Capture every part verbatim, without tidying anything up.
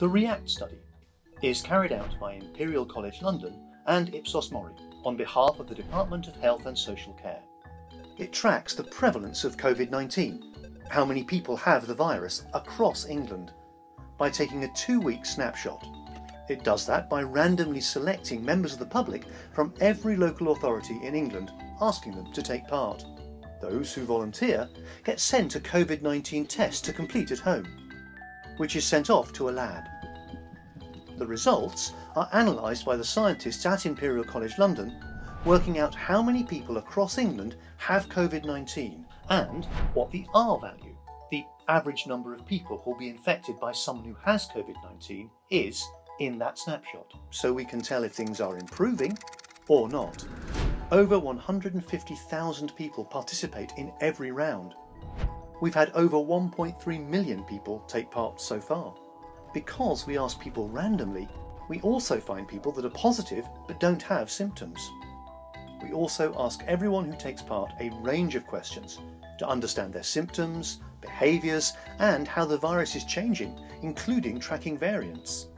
The REACT study is carried out by Imperial College London and Ipsos MORI on behalf of the Department of Health and Social Care. It tracks the prevalence of COVID nineteen, how many people have the virus across England, by taking a two-week snapshot. It does that by randomly selecting members of the public from every local authority in England, asking them to take part. Those who volunteer get sent a COVID nineteen test to complete at home, which is sent off to a lab. The results are analysed by the scientists at Imperial College London, working out how many people across England have COVID nineteen and what the R value, the average number of people who will be infected by someone who has COVID nineteen, is in that snapshot, so we can tell if things are improving or not. Over one hundred fifty thousand people participate in every round. We've had over one point three million people take part so far. Because we ask people randomly, we also find people that are positive but don't have symptoms. We also ask everyone who takes part a range of questions to understand their symptoms, behaviours, and how the virus is changing, including tracking variants.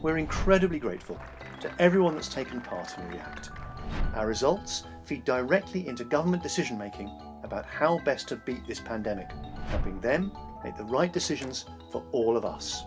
We're incredibly grateful to everyone that's taken part in REACT. Our results feed directly into government decision making about how best to beat this pandemic, helping them make the right decisions for all of us.